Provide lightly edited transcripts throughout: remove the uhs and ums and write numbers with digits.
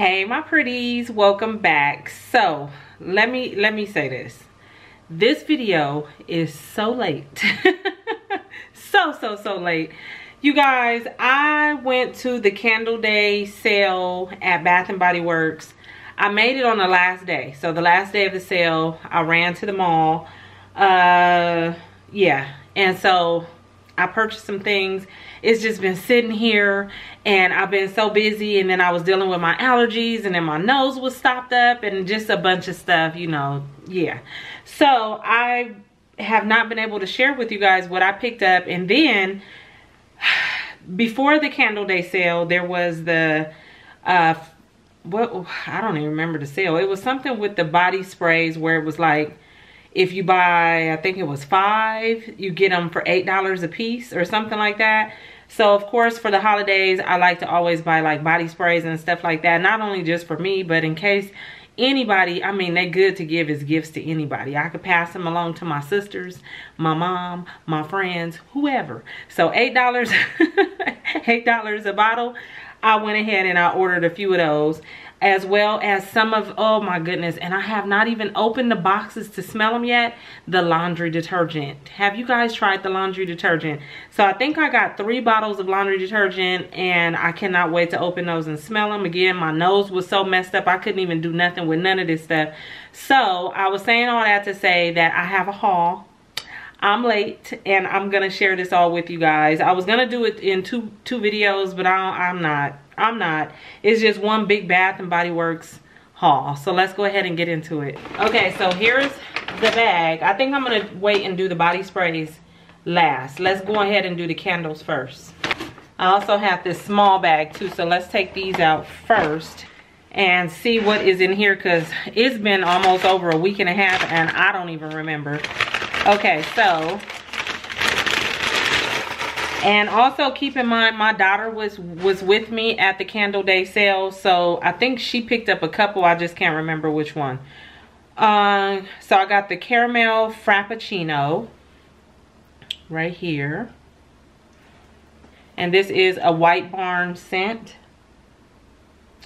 Hey my pretties, welcome back. So let me say this video is so late. so late, you guys. I went to the Candle Day sale at Bath and Body Works. I made it on the last day, so the last day of the sale I ran to the mall, yeah, and so I purchased some things. It's just been sitting here and I've been so busy, and then I was dealing with my allergies, and then my nose was stopped up and just a bunch of stuff, you know. Yeah, so I have not been able to share with you guys what I picked up. And then before the Candle Day sale there was the what, I don't even remember the sale. It was something with the body sprays where it was like, if you buy, I think it was 5, you get them for $8 a piece or something like that. So of course for the holidays I like to always buy like body sprays and stuff like that, not only just for me but in case anybody, I mean, they're good to give as gifts to anybody. I could pass them along to my sisters, my mom, my friends, whoever. So $8 $8 a bottle. I went ahead and I ordered a few of those, as well as some of, oh my goodness, and I have not even opened the boxes to smell them yet, the laundry detergent. Have you guys tried the laundry detergent? So I think I got 3 bottles of laundry detergent and I cannot wait to open those and smell them. Again, my nose was so messed up I couldn't even do nothing with none of this stuff. So I was saying all that to say that I have a haul. I'm late and I'm gonna share this all with you guys. I was gonna do it in two videos, but I'm not. It's just one big Bath and Body Works haul. So let's go ahead and get into it. Okay, so here's the bag. I think I'm gonna wait and do the body sprays last. Let's go ahead and do the candles first. I also have this small bag too, so let's take these out first and see what is in here, because it's been almost over a week and a half and I don't even remember. Okay, so, and also keep in mind my daughter was with me at the Candle Day sale, so I think she picked up a couple. I just can't remember which one. So I got the Caramel Frappuccino right here, and this is a White Barn scent.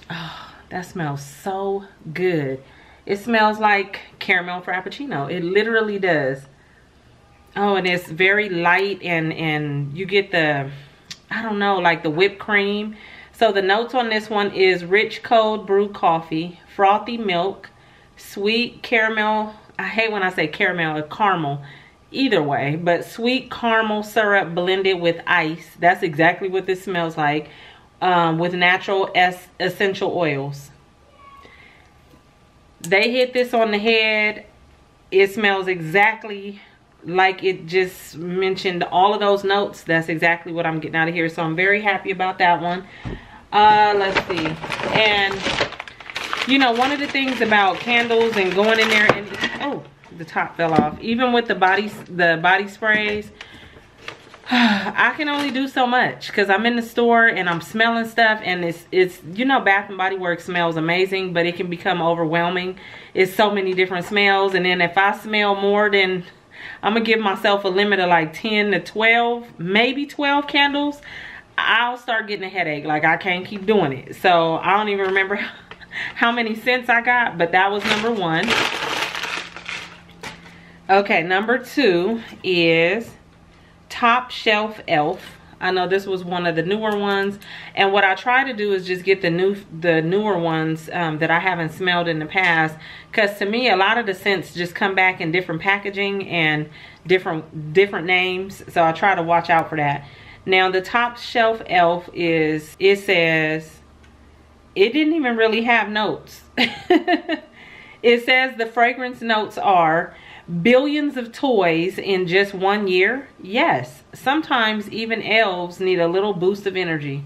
Oh, that smells so good. It smells like caramel frappuccino. It literally does. Oh, and it's very light, and you get the, I don't know, like the whipped cream. So the notes on this one is rich cold brew coffee, frothy milk, sweet caramel. I hate when I say caramel or caramel. Either way, but sweet caramel syrup blended with ice. That's exactly what this smells like, with natural essential oils. They hit this on the head. It smells exactly like it just mentioned all of those notes. That's exactly what I'm getting out of here, so I'm very happy about that one. Let's see. And you know, one of the things about candles and going in there, and oh, the top fell off, even with the body sprays, I can only do so much because I'm in the store and I'm smelling stuff, and it's you know, Bath and Body Works smells amazing, but it can become overwhelming. It's so many different smells, and then if I smell more than, I'm gonna give myself a limit of like 10 to 12, maybe 12 candles, I'll start getting a headache. Like I can't keep doing it. So I don't even remember how many scents I got, but that was number 1. Okay, number 2 is Top Shelf Elf. I know this was one of the newer ones, and what I try to do is just get the newer ones that I haven't smelled in the past, because to me a lot of the scents just come back in different packaging and different names, so I try to watch out for that. Now the Top Shelf Elf is, it says, it didn't even really have notes. It says the fragrance notes are billions of toys in just 1 year. Yes, sometimes even elves need a little boost of energy.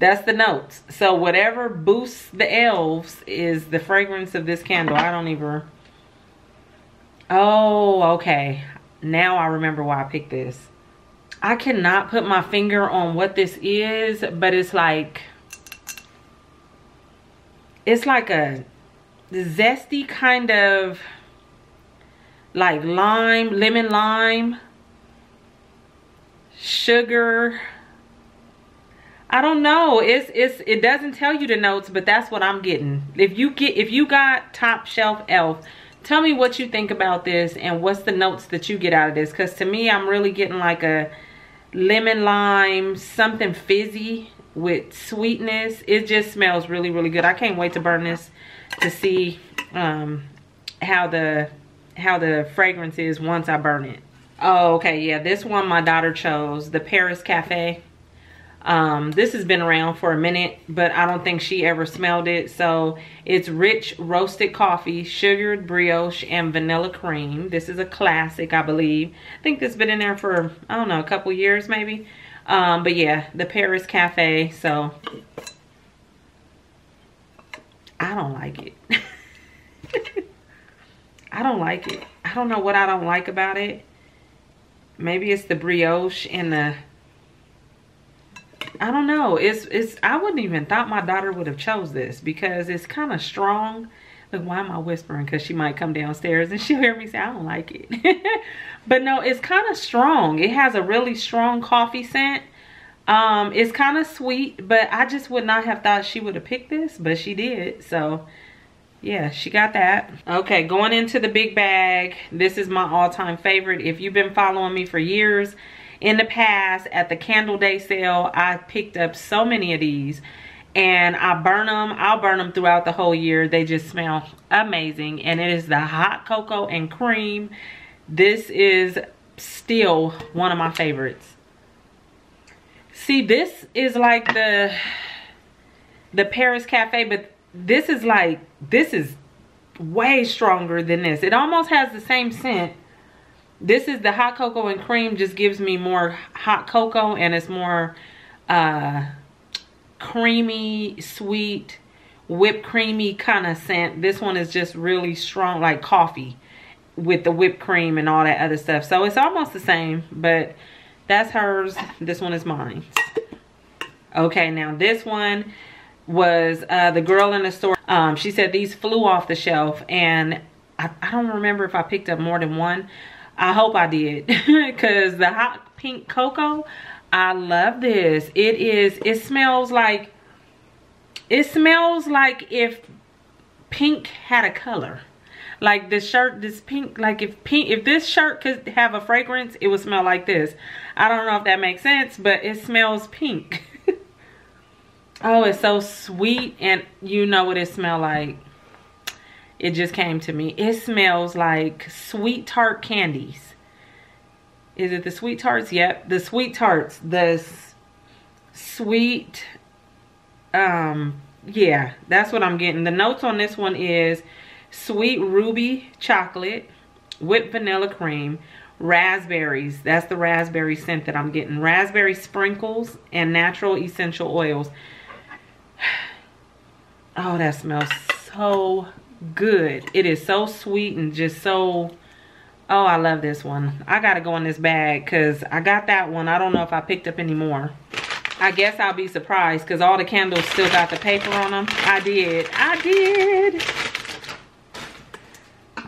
That's the notes. So whatever boosts the elves is the fragrance of this candle. I don't even, oh okay, now I remember why I picked this. I cannot put my finger on what this is, but it's like a zesty kind of like lime, lemon lime, sugar. I don't know. It doesn't tell you the notes, but that's what I'm getting. If you got Top Shelf Elf, tell me what you think about this and what's the notes that you get out of this. Because to me, I'm really getting like a lemon lime, something fizzy with sweetness. It just smells really, really good. I can't wait to burn this to see how the fragrance is once I burn it. Oh, okay, yeah, this one my daughter chose, the Paris Cafe. This has been around for a minute, but I don't think she ever smelled it. So it's rich roasted coffee, sugared brioche, and vanilla cream. This is a classic, I believe. I think this has been in there for, I don't know, a couple years maybe. But yeah, the Paris Cafe. So I don't like it. I don't like it. I don't know what I don't like about it. Maybe it's the brioche and the, I don't know. I wouldn't even thought my daughter would have chose this because it's kind of strong. Look, why am I whispering? Because she might come downstairs and she'll hear me say, I don't like it. But no, it's kind of strong. It has a really strong coffee scent. It's kind of sweet, but I just would not have thought she would have picked this, but she did. So yeah, she got that. Okay, going into the big bag. This is my all-time favorite. If you've been following me for years, in the past, at the Candle Day sale, I picked up so many of these and I burn them. I'll burn them throughout the whole year. They just smell amazing. And it is the Hot Cocoa and Cream. This is still one of my favorites. See, this is like the Paris Cafe, but this is way stronger than this. It almost has the same scent. This is the Hot Cocoa and Cream, just gives me more hot cocoa and it's more creamy, sweet, whipped creamy kind of scent. This one is just really strong, like coffee with the whipped cream and all that other stuff. So it's almost the same, but that's hers. This one is mine. Okay, now this one was the girl in the store. She said these flew off the shelf and I don't remember if I picked up more than one. I hope I did, because the Hot Pink Cocoa, I love this. It smells like if pink had a color. Like this shirt, this pink, like if this shirt could have a fragrance, it would smell like this. I don't know if that makes sense, but it smells pink. Oh, it's so sweet, and you know what it smells like. It just came to me. It smells like sweet tart candies. Is it the sweet tarts? Yep, the sweet tarts. The sweet, yeah, that's what I'm getting. The notes on this one is sweet ruby chocolate, whipped vanilla cream, raspberries. That's the raspberry scent that I'm getting. Raspberry sprinkles and natural essential oils. Oh, that smells so good. It is so sweet and just so, oh, I love this one. I gotta go in this bag because I got that one. I don't know if I picked up any more. I guess I'll be surprised because all the candles still got the paper on them. I did.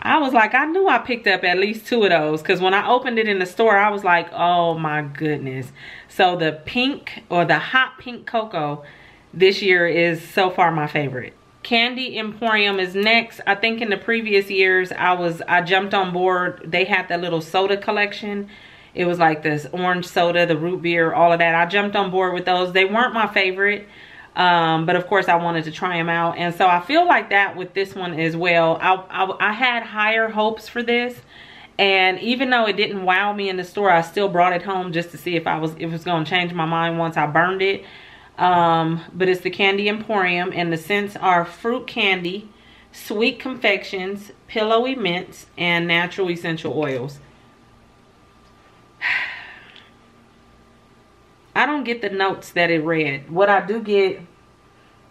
I was like, I knew I picked up at least two of those because when I opened it in the store, I was like, oh my goodness. So the pink, or the Hot Pink Cocoa, this year is so far my favorite. Candy Emporium is next. I think in the previous years I jumped on board. They had that little soda collection. It was like this orange soda, the root beer, all of that. I jumped on board with those. They weren't my favorite, but of course I wanted to try them out. And so I feel like that with this one as well. I had higher hopes for this, and even though it didn't wow me in the store, I still brought it home just to see if it was going to change my mind once I burned it. But it's the Candy Emporium, and the scents are fruit candy, sweet confections, pillowy mints, and natural essential oils. I don't get the notes that it read. What I do get,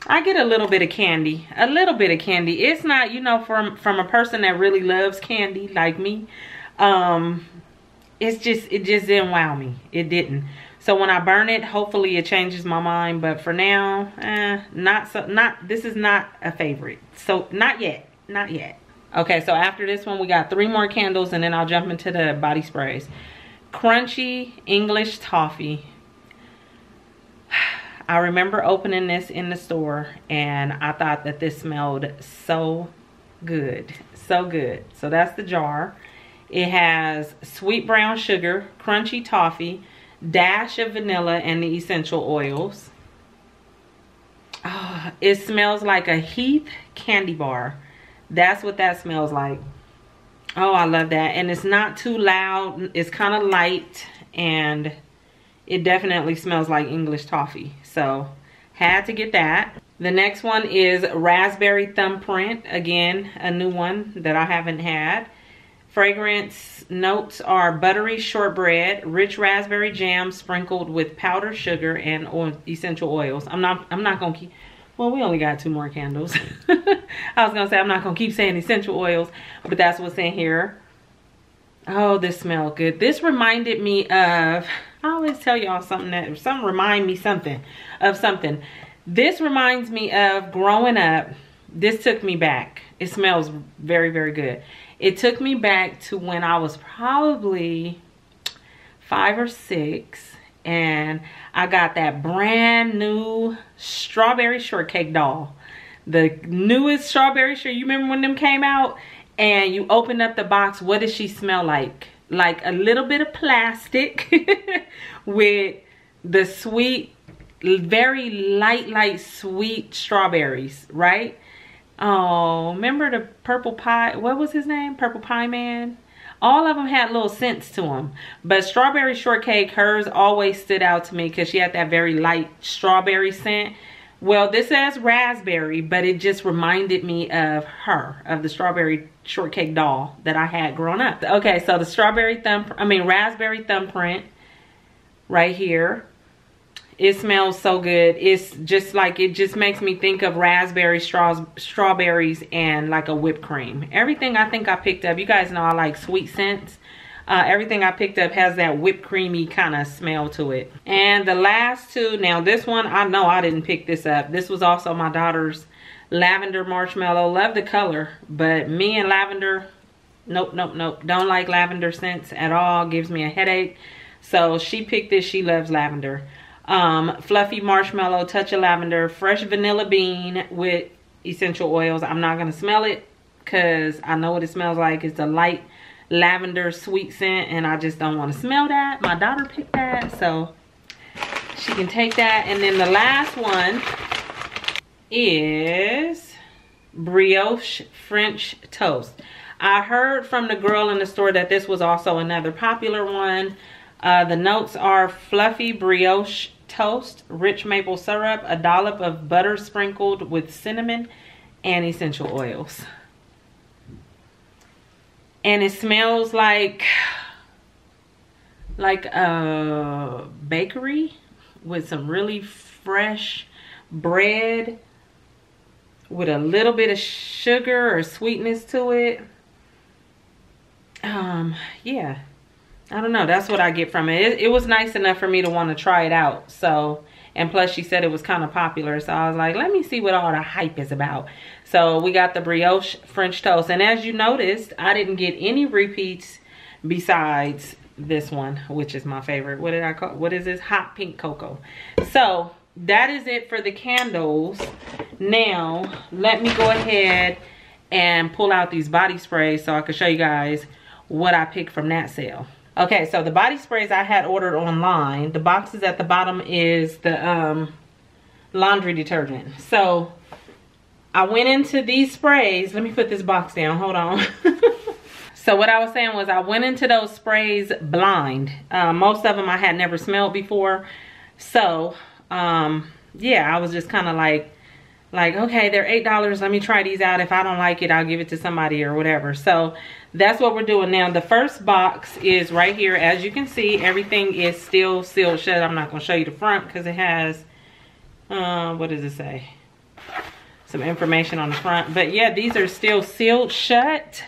I get a little bit of candy, a little bit of candy. It's not, you know, from a person that really loves candy like me, it just didn't wow me. It didn't. So when I burn it, hopefully it changes my mind. But for now, this is not a favorite. So not yet, not yet. Okay, so after this one, we got three more candles and then I'll jump into the body sprays. Crunchy English Toffee. I remember opening this in the store and I thought that this smelled so good, so good. So that's the jar. It has sweet brown sugar, crunchy toffee, dash of vanilla, and the essential oils. Oh, it smells like a Heath candy bar. That's what that smells like. Oh, I love that. And it's not too loud. It's kind of light, and it definitely smells like English toffee. So had to get that. The next one is Raspberry Thumbprint. Again, a new one that I haven't had. Fragrance notes are buttery shortbread, rich raspberry jam sprinkled with powdered sugar and essential oils. I'm not gonna keep, well, we only got two more candles. I was gonna say I'm not gonna keep saying essential oils, but that's what's in here. Oh, this smells good. This reminded me of, I always tell y'all something that, some remind me something of something. This reminds me of growing up. This took me back. It smells very, very good. It took me back to when I was probably 5 or 6, and I got that brand new strawberry shortcake doll. The newest strawberry shortcake, you remember when them came out? And you opened up the box, what does she smell like? Like a little bit of plastic with the sweet, very light sweet strawberries, right? Oh, remember the Purple Pie, what was his name? Purple Pie Man? All of them had little scents to them. But Strawberry Shortcake, hers always stood out to me because she had that very light strawberry scent. Well, this says raspberry, but it just reminded me of her, of the Strawberry Shortcake doll that I had growing up. Okay, so the Raspberry Thumbprint right here. It smells so good. It's just like, it just makes me think of raspberry strawberries and like a whipped cream. Everything I think I picked up, you guys know I like sweet scents. Everything I picked up has that whipped creamy kind of smell to it. And the last two, now this one, I know I didn't pick this up. This was also my daughter's Lavender Marshmallow. Love the color, but me and lavender, nope. Don't like lavender scents at all. Gives me a headache. So she picked this. She loves lavender. Fluffy marshmallow, touch of lavender, fresh vanilla bean with essential oils. I'm not gonna smell it because I know what it smells like. It's a light lavender sweet scent, and I just don't want to smell that. My daughter picked that, so she can take that. And then the last one is Brioche French Toast. I heard from the girl in the store that this was also another popular one. The notes are fluffy brioche toast, rich maple syrup, a dollop of butter sprinkled with cinnamon, and essential oils. And it smells like a bakery with some really fresh bread with a little bit of sugar or sweetness to it. Yeah. I don't know. That's what I get from it. It was nice enough for me to want to try it out. So, and plus she said it was kind of popular. So I was like, let me see what all the hype is about. So we got the brioche French toast. And as you noticed, I didn't get any repeats besides this one, which is my favorite. What did I call, what is this? Hot Pink Cocoa. So that is it for the candles. Now, let me go ahead and pull out these body sprays so I can show you guys what I picked from that sale. Okay, so the body sprays I had ordered online, the boxes at the bottom is the laundry detergent. So I went into these sprays. Let me put this box down. Hold on. So what I was saying was I went into those sprays blind. Most of them I had never smelled before. So, yeah, I was just kind of like, okay, they're $8. Let me try these out. If I don't like it, I'll give it to somebody or whatever. So that's what we're doing now. The first box is right here. As you can see, everything is still sealed shut. I'm not going to show you the front because it has, what does it say? Some information on the front. But yeah, these are still sealed shut.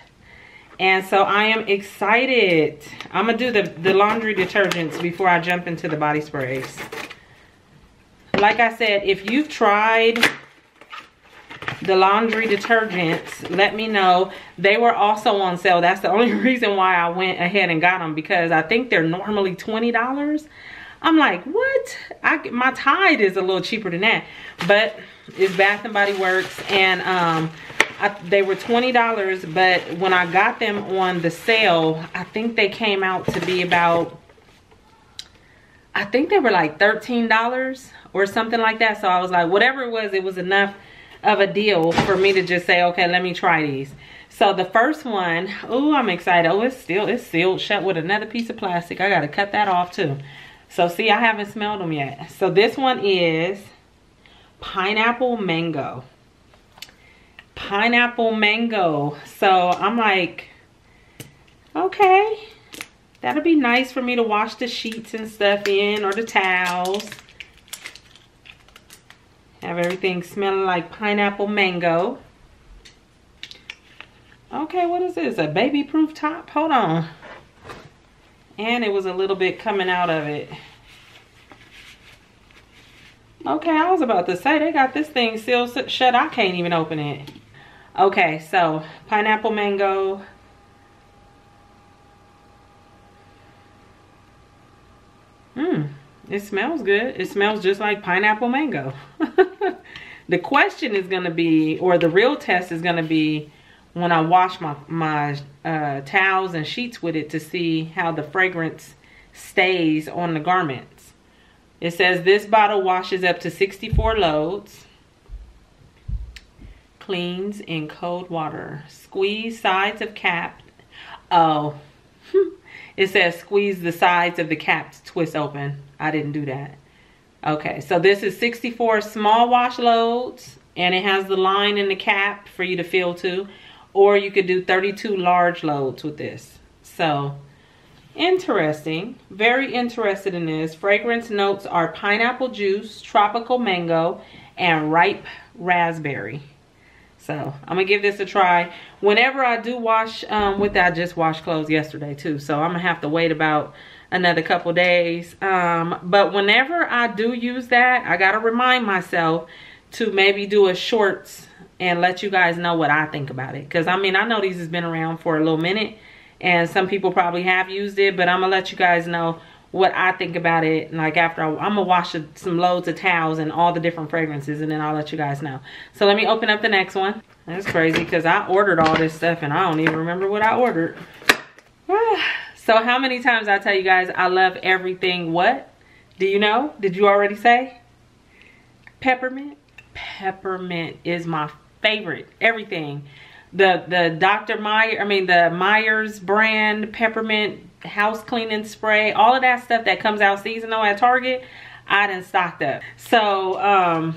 And so I am excited. I'm going to do the laundry detergents before I jump into the body sprays. Like I said, if you've tried the laundry detergents, let me know. They were also on sale. That's the only reason why I went ahead and got them, because I think they're normally $20. I'm like, what? My Tide is a little cheaper than that, but it's Bath and Body Works, and they were $20, but when I got them on the sale, I think they came out to be about, I think they were like $13 or something like that. So I was like, whatever it was enough of a deal for me to just say, okay, let me try these. So the first one, oh, I'm excited. Oh, it's sealed shut with another piece of plastic. I gotta cut that off too. So see, I haven't smelled them yet. So this one is Pineapple Mango. Pineapple Mango. So I'm like, okay, that'll be nice for me to wash the sheets and stuff in, or the towels. Have everything smelling like Pineapple Mango. Okay, what is this? A baby proof top? Hold on. And it was a little bit coming out of it. Okay, I was about to say, they got this thing sealed shut. I can't even open it. Okay, so Pineapple Mango. It smells good. It smells just like Pineapple Mango. The question is gonna be, or the real test is gonna be, when I wash my towels and sheets with it, to see how the fragrance stays on the garments. It says this bottle washes up to 64 loads. Cleans in cold water. Squeeze sides of cap. Oh, it says squeeze the sides of the cap to twist open. I didn't do that. Okay, so this is 64 small wash loads, and it has the line in the cap for you to feel too. Or you could do 32 large loads with this. So, interesting. Very interested in this. Fragrance notes are pineapple juice, tropical mango, and ripe raspberry. So, I'm going to give this a try. Whenever I do wash with it, I just washed clothes yesterday too. So, I'm going to have to wait about another couple days. But whenever I do use that, I got to remind myself to maybe do a shorts and let you guys know what I think about it. Because, I mean, I know these has been around for a little minute, and some people probably have used it. But I'm going to let you guys know what I think about it. Like, after I'm going to wash some loads of towels and all the different fragrances, and then I'll let you guys know. So, let me open up the next one. That's crazy because I ordered all this stuff, and I don't even remember what I ordered. So, how many times I tell you guys I love everything what? Do you know? Did you already say? Peppermint. Peppermint is my favorite. Everything, the Dr. Meyer, I mean the Myers brand peppermint house cleaning spray, all of that stuff that comes out seasonal at Target, I done stocked up. So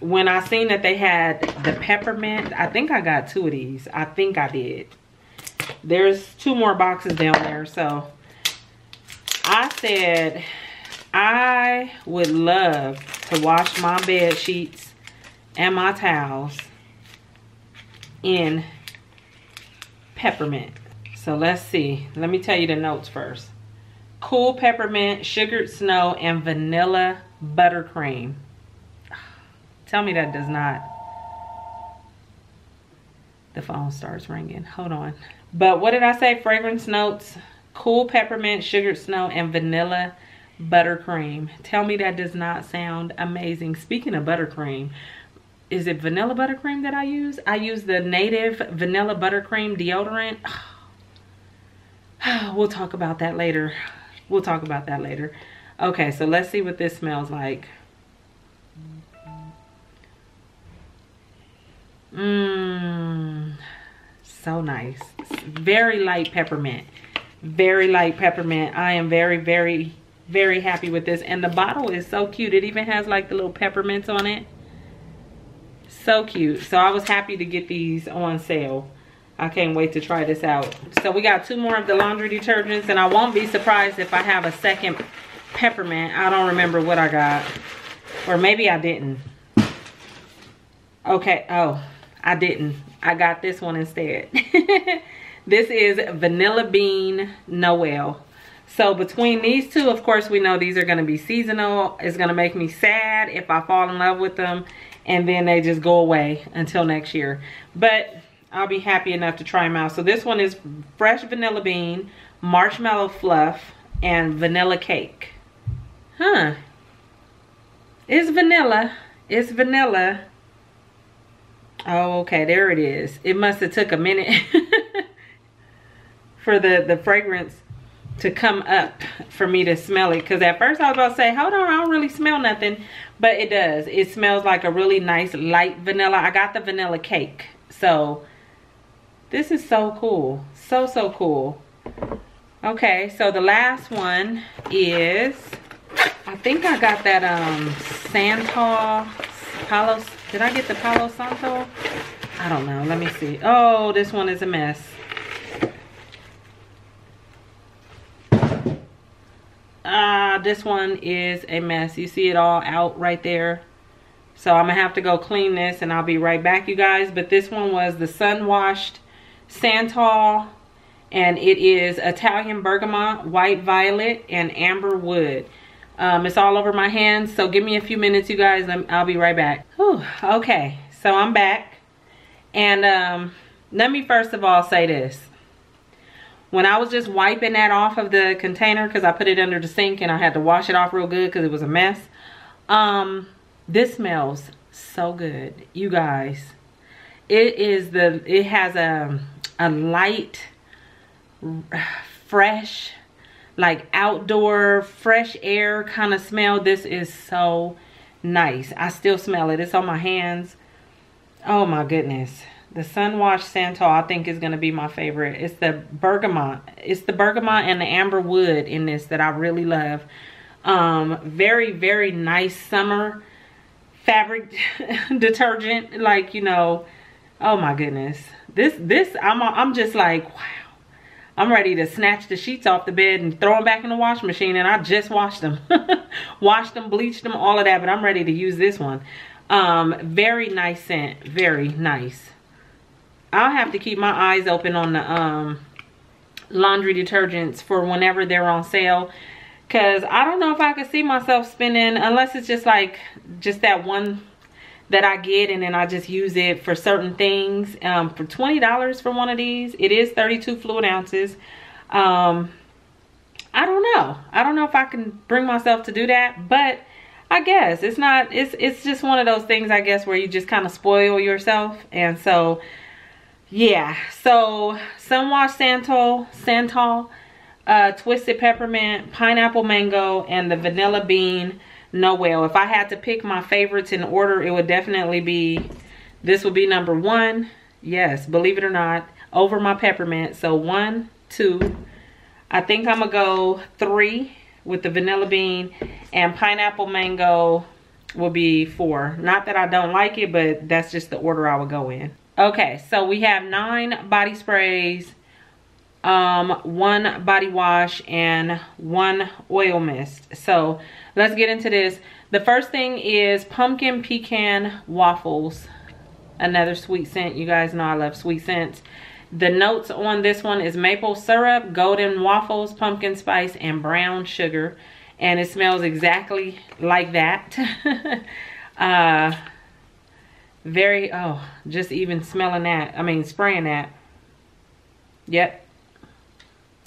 when I seen that they had the peppermint, I think I got two of these. I think I did. There's two more boxes down there. So I said I would love to wash my bed sheets and my towels in peppermint. So let's see, let me tell you the notes first. Cool peppermint, sugared snow, and vanilla buttercream. Tell me that does not. The phone starts ringing, hold on. But what did I say? Fragrance notes, cool peppermint, sugared snow, and vanilla buttercream. Tell me that does not sound amazing. Speaking of buttercream, is it vanilla buttercream that I use? I use the Native vanilla buttercream deodorant. We'll talk about that later. We'll talk about that later. Okay, so let's see what this smells like. So nice. Very light peppermint. Very light peppermint. I am very, very, very happy with this. And the bottle is so cute. It even has like the little peppermints on it. So cute. So I was happy to get these on sale. I can't wait to try this out. So we got two more of the laundry detergents, and I won't be surprised if I have a second peppermint. I don't remember what I got, or maybe I didn't. Okay, oh, I didn't. I got this one instead. This is Vanilla Bean Noel. So between these two, of course, we know these are going to be seasonal. It's going to make me sad if I fall in love with them and then they just go away until next year. But I'll be happy enough to try them out. So this one is fresh vanilla bean, marshmallow fluff, and vanilla cake. Huh. It's vanilla. Oh, okay, there it is. It must have took a minute for the fragrance to come up for me to smell it, because at first I was about to say, hold on, I don't really smell nothing, but it does. It smells like a really nice light vanilla. I got the vanilla cake, so this is so cool, so cool. Okay, so the last one is, I think I got that Santal, Palo, did I get the Palo Santo? I don't know, let me see. Oh, this one is a mess. This one is a mess. You see it all out right there. So I'm gonna have to go clean this and I'll be right back, you guys. But this one was the Sun Washed Santal, and it is Italian bergamot, white violet, and amber wood. It's all over my hands, so give me a few minutes, you guys, and I'll be right back. Whew, okay, so I'm back, and let me first of all say this. When I was just wiping that off of the container, because I put it under the sink and I had to wash it off real good because it was a mess. This smells so good, you guys. It has a light, fresh, like outdoor, fresh air kind of smell. This is so nice. I still smell it. It's on my hands. Oh my goodness. The Sun Washed Santal, I think, is going to be my favorite. It's the bergamot. It's the bergamot and the amber wood in this that I really love. Very, very nice summer fabric detergent. Like, you know, oh my goodness. This, I'm just like, wow. I'm ready to snatch the sheets off the bed and throw them back in the washing machine. And I just washed them. Washed them, bleached them, all of that. But I'm ready to use this one. Very nice scent. Very nice. I'll have to keep my eyes open on the laundry detergents for whenever they're on sale, because I don't know if I could see myself spending, unless it's just like just that one that I get and then I just use it for certain things. For $20 for one of these, it is 32 fluid ounces. I don't know. I don't know if I can bring myself to do that, but I guess it's not, it's just one of those things, I guess, where you just kind of spoil yourself. And so, yeah, so Sun Washed Santal, Twisted Peppermint, Pineapple Mango, and the Vanilla Bean Noel. If I had to pick my favorites in order, it would definitely be, this would be number one. Yes, believe it or not, over my peppermint. So 1, 2, I think I'm gonna go 3 with the Vanilla Bean, and Pineapple Mango will be 4. Not that I don't like it, but that's just the order I would go in. Okay, so we have 9 body sprays, 1 body wash, and 1 oil mist. So let's get into this. The first thing is Pumpkin Pecan Waffles. Another sweet scent. You guys know I love sweet scents. The notes on this one is maple syrup, golden waffles, pumpkin spice, and brown sugar. And it smells exactly like that. Very, oh, just even smelling that, I mean spraying that, yep,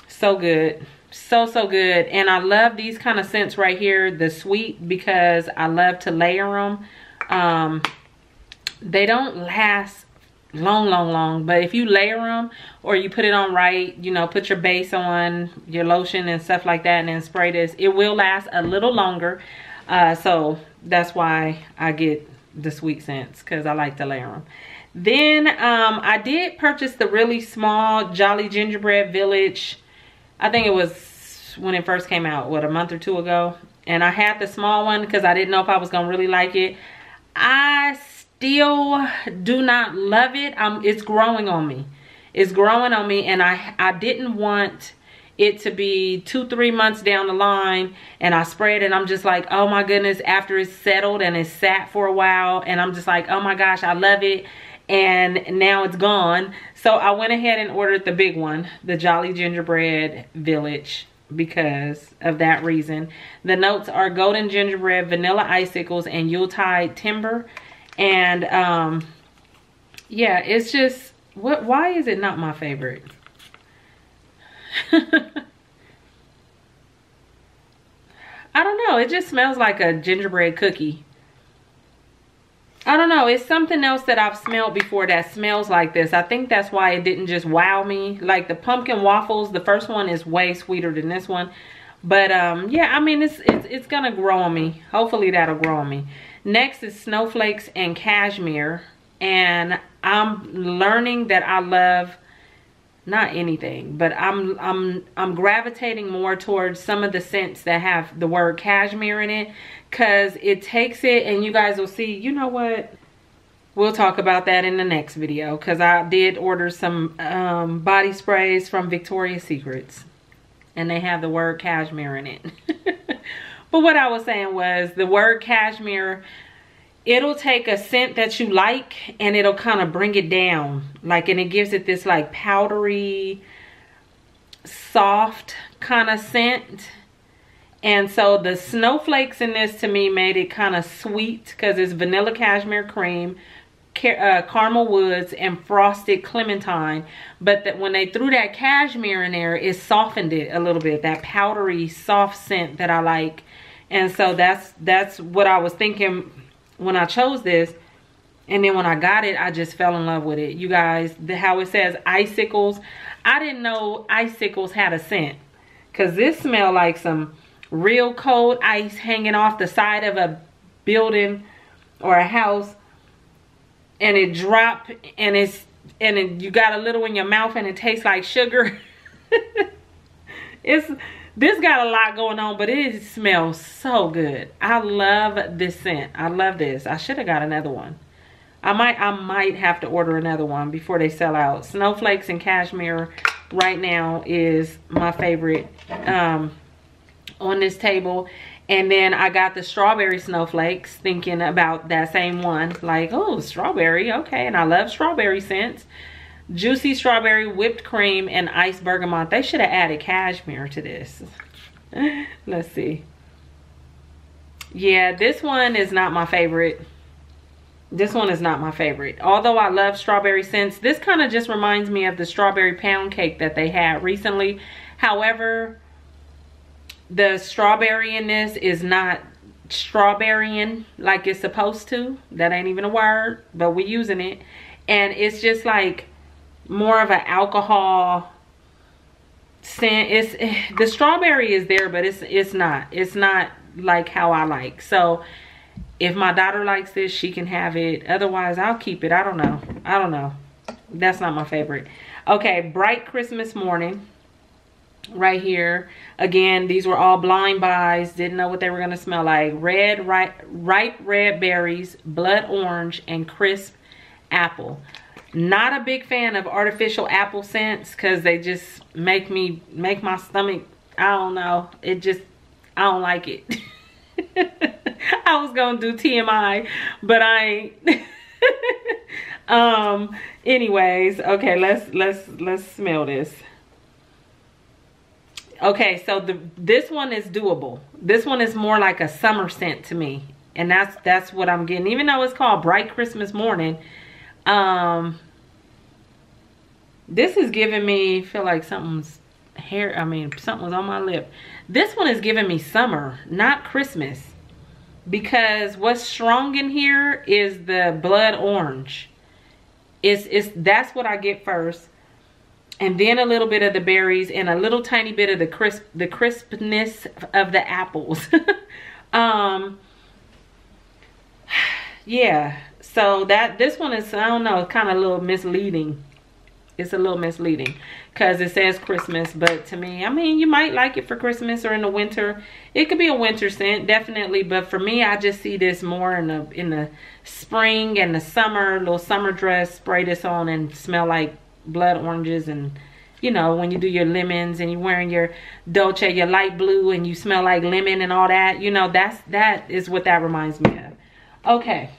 so good, so good. And I love these kind of scents right here, the sweet, because I love to layer them. They don't last long, but if you layer them or you put it on right, you know, put your base on, your lotion and stuff like that, and then spray this, it will last a little longer. So that's why I get the sweet scents, because I like to layer them. Then I did purchase the really small Jolly Gingerbread Village. I think it was when it first came out, what, a month or two ago, and I had the small one because I didn't know if I was gonna really like it. I still do not love it. It's growing on me, and I didn't want it to be 2-3 months down the line and I spray it and I'm just like, oh my goodness, after it's settled and it's sat for a while, and I'm just like, oh my gosh, I love it, and now it's gone. So I went ahead and ordered the big one, the Jolly Gingerbread Village, because of that reason. The notes are golden gingerbread, vanilla icicles, and Yuletide timber. And yeah, it's just, what, why is it not my favorite? I don't know. It just smells like a gingerbread cookie. I don't know. It's something else that I've smelled before that smells like this. I think that's why it didn't just wow me. Like the pumpkin waffles, the first one is way sweeter than this one. But yeah, I mean, it's gonna grow on me. Hopefully that'll grow on me. Next is Snowflakes and Cashmere. And I'm learning that I love not anything, but I'm gravitating more towards some of the scents that have the word cashmere in it, because it takes it, and you guys will see, you know what, we'll talk about that in the next video, because I did order some body sprays from Victoria's Secrets and they have the word cashmere in it. But what I was saying was the word cashmere, it'll take a scent that you like and it'll kind of bring it down. Like, and it gives it this like powdery, soft kind of scent. And so the snowflakes in this to me made it kind of sweet, because it's vanilla cashmere cream, caramel woods, and frosted clementine. But that when they threw that cashmere in there, it softened it a little bit. That powdery, soft scent that I like. And so that's what I was thinking when I chose this, and then when I got it, I just fell in love with it. You guys, how it says icicles, I didn't know icicles had a scent, because this smelled like some real cold ice hanging off the side of a building or a house, and it dropped, and you got a little in your mouth and it tastes like sugar. This got a lot going on, but it smells so good. I love this scent. I love this. I should have got another one. I might have to order another one before they sell out. Snowflakes and Cashmere right now is my favorite on this table. And then I got the Strawberry Snowflakes, thinking about that same one. Like, oh, strawberry, okay. And I love strawberry scents. Juicy strawberry, whipped cream, and ice bergamot. They should have added cashmere to this. Let's see. Yeah, this one is not my favorite. This one is not my favorite. Although I love strawberry scents, this kind of just reminds me of the strawberry pound cake that they had recently. However, the strawberry in this is not strawberrying like it's supposed to. That ain't even a word, but we're using it. And it's just like more of an alcohol scent. It's the strawberry is there, but it's not like how I like. So if my daughter likes this, she can have it. Otherwise, I'll keep it. I don't know. That's not my favorite. Okay, Bright Christmas Morning right here. Again, these were all blind buys. Didn't know what they were going to smell like. Ripe red berries, blood orange, and crisp apple. Not a big fan of artificial apple scents, because they just make my stomach, I don't know, it just, I don't like it. I was gonna do TMI, but I ain't. Anyways, okay, let's smell this. Okay, so this one is doable. This one is more like a summer scent to me, and that's what I'm getting. Even though it's called Bright Christmas Morning, this is giving me, feel like something's hair, I mean, something's on my lip. This one is giving me summer, not Christmas, because what's strong in here is the blood orange. That's what I get first, and then a little bit of the berries and a little tiny bit of the crispness of the apples. Yeah. So this one is, I don't know, kind of a little misleading. It's a little misleading because it says Christmas, but to me, I mean, you might like it for Christmas or in the winter. It could be a winter scent, definitely, but for me, I just see this more in the spring and the summer. Little summer dress, spray this on and smell like blood oranges, and you know, when you do your lemons and you're wearing your Dolce, your light blue, and you smell like lemon and all that, you know, that is what that reminds me of. Okay.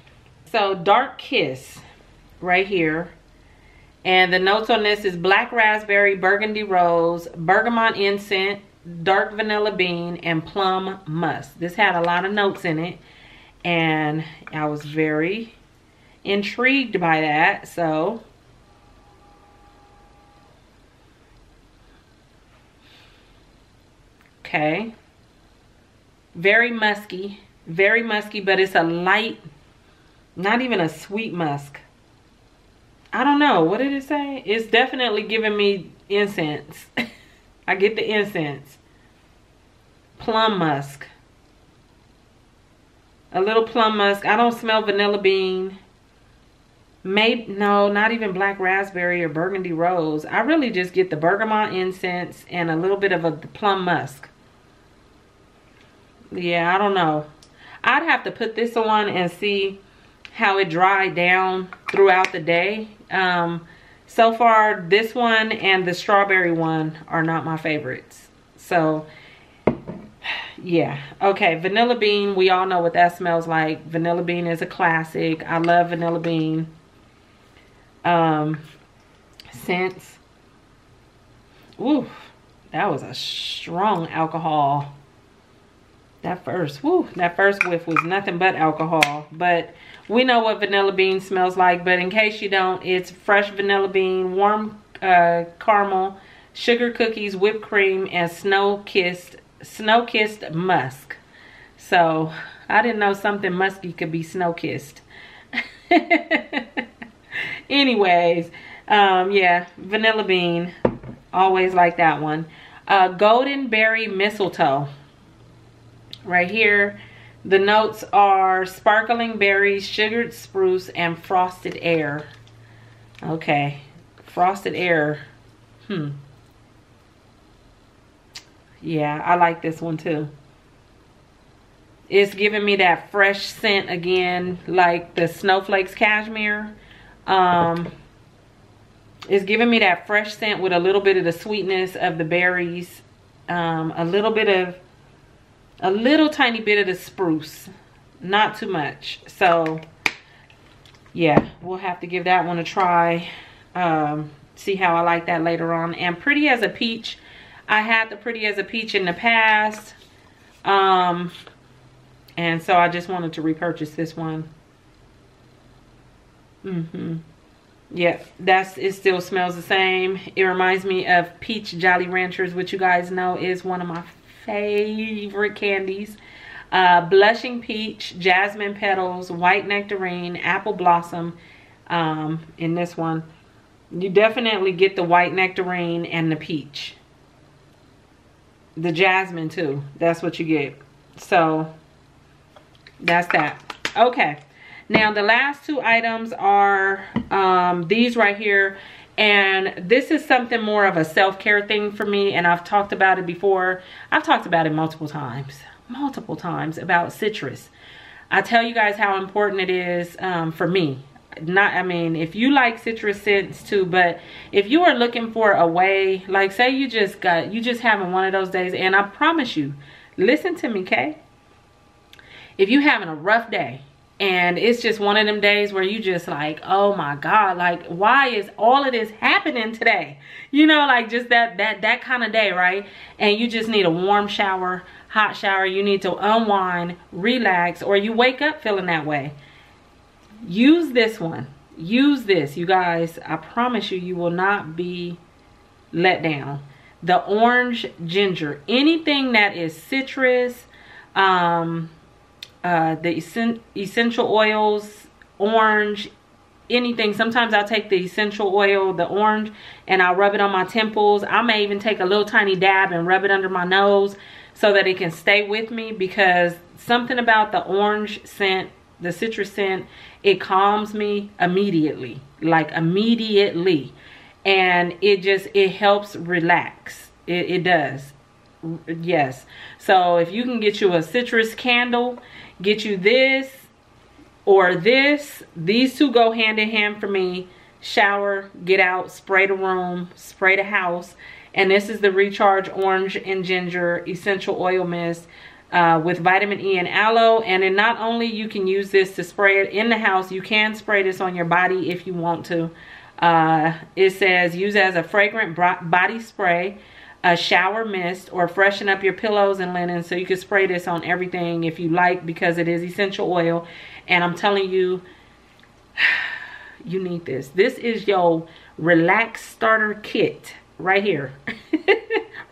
So Dark Kiss right here, and the notes on this is black raspberry, burgundy rose, bergamot incense, dark vanilla bean, and plum musk. This had a lot of notes in it, and I was very intrigued by that. So okay, very musky, but it's a light, not even a sweet musk. I don't know, what did it say? It's definitely giving me incense. I get the incense. Plum musk. A little plum musk. I don't smell vanilla bean. Maybe, no, not even black raspberry or burgundy rose. I really just get the bergamot incense and a little bit of the plum musk. Yeah, I don't know. I'd have to put this on and see how it dried down throughout the day. So far, this one and the strawberry one are not my favorites. So, yeah. Okay, vanilla bean. We all know what that smells like. Vanilla bean is a classic. I love vanilla bean. Scents. Ooh, that was a strong alcohol. That first whiff was nothing but alcohol. But we know what vanilla bean smells like. But in case you don't, it's fresh vanilla bean, warm caramel, sugar cookies, whipped cream, and snow-kissed musk. So I didn't know something musky could be snow-kissed. Anyways, yeah, vanilla bean. Always like that one. Golden Berry Mistletoe. Right here, the notes are sparkling berries, sugared spruce, and frosted air. Okay, frosted air. Yeah, I like this one too. It's giving me that fresh scent again, like the Snowflakes Cashmere. It's giving me that fresh scent with a little bit of the sweetness of the berries, a little tiny bit of the spruce, not too much. So yeah, we'll have to give that one a try, see how I like that later on. And Pretty as a Peach, I had the Pretty as a Peach in the past, and so I just wanted to repurchase this one. Yeah, it still smells the same. It reminds me of peach Jolly Ranchers, which you guys know is one of my favorite candies. Blushing peach, jasmine petals, white nectarine, apple blossom. In this one, you definitely get the white nectarine and the peach, the jasmine too. That's what you get. So that's that. Okay, now the last two items are these right here. And this is something more of a self-care thing for me, and I've talked about it before. I've talked about it multiple times about citrus. I tell you guys how important it is for me. I mean, if you like citrus scents too, but if you are looking for a way, like say you just having one of those days, and I promise you, listen to me, okay? If you having a rough day, and it's just one of them days where you just like, oh my God, like why is all of this happening today? You know, like just that kind of day, right? And you just need a warm shower, hot shower. You need to unwind, relax, or you wake up feeling that way. Use this one. Use this, you guys. I promise you, you will not be let down. The orange ginger, anything that is citrus, the essential oils, orange, anything. Sometimes I'll take the essential oil, the orange, and I'll rub it on my temples. I may even take a little tiny dab and rub it under my nose so that it can stay with me, because something about the orange scent, the citrus scent, it calms me immediately, like immediately. And it helps relax. It does. Yes. So if you can get you a citrus candle, get you this or this. These two go hand in hand for me. Shower, get out, spray the room, spray the house. And this is the Recharge Orange and Ginger Essential Oil Mist with vitamin E and aloe. And then not only you can use this to spray it in the house, you can spray this on your body if you want to. It says use as a fragrant body spray, a shower mist, or freshen up your pillows and linen. So you can spray this on everything if you like, because it is essential oil. And I'm telling you, you need this. This is your relax starter kit right here.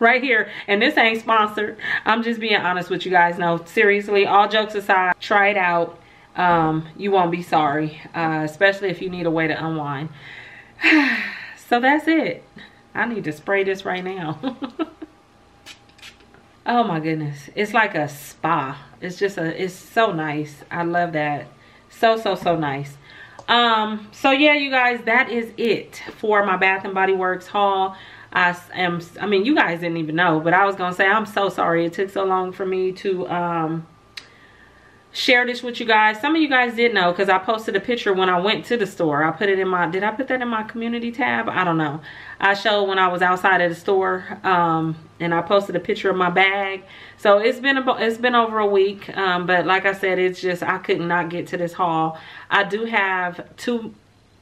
right here, and this ain't sponsored. I'm just being honest with you guys. No, seriously, all jokes aside, try it out. You won't be sorry, especially if you need a way to unwind. So that's it. I need to spray this right now. Oh my goodness, it's like a spa. It's just it's so nice. I love that. So nice. So yeah, you guys, that is it for my Bath and Body Works haul. I mean, you guys didn't even know, but I was gonna say I'm so sorry it took so long for me to share this with you guys. Some of you guys did know because I posted a picture when I went to the store. I put it in my, did I put that in my community tab? I don't know. I showed when I was outside of the store, and I posted a picture of my bag. So it's been over a week, but like I said, it's just I could not get to this haul. I do have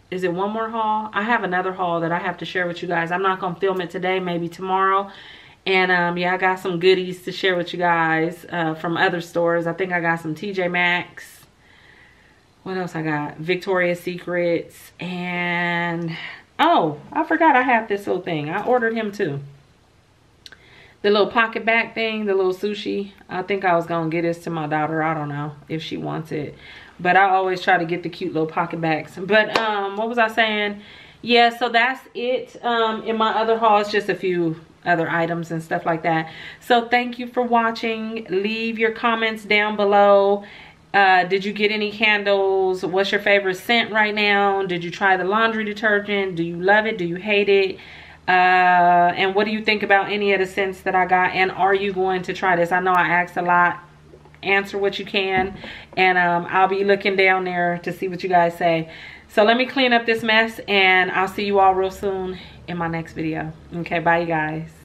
one more haul? I have another haul that I have to share with you guys. I'm not gonna film it today, maybe tomorrow. And yeah, I got some goodies to share with you guys from other stores. I think I got some TJ Maxx. What else I got? Victoria's Secrets. And oh, I forgot I have this little thing. I ordered him too. The little pocket bag thing, the little sushi. I think I was going to get this to my daughter. I don't know if she wants it. But I always try to get the cute little pocket bags. But what was I saying? Yeah, so that's it. In my other haul, it's just a few other items and stuff like that. So thank you for watching. Leave your comments down below. Did you get any candles? What's your favorite scent right now? Did you try the laundry detergent? Do you love it? Do you hate it? And what do you think about any of the scents that I got? And are you going to try this? I know I asked a lot. Answer what you can. And I'll be looking down there to see what you guys say. So let me clean up this mess, and I'll see you all real soon in my next video. Okay, bye you guys.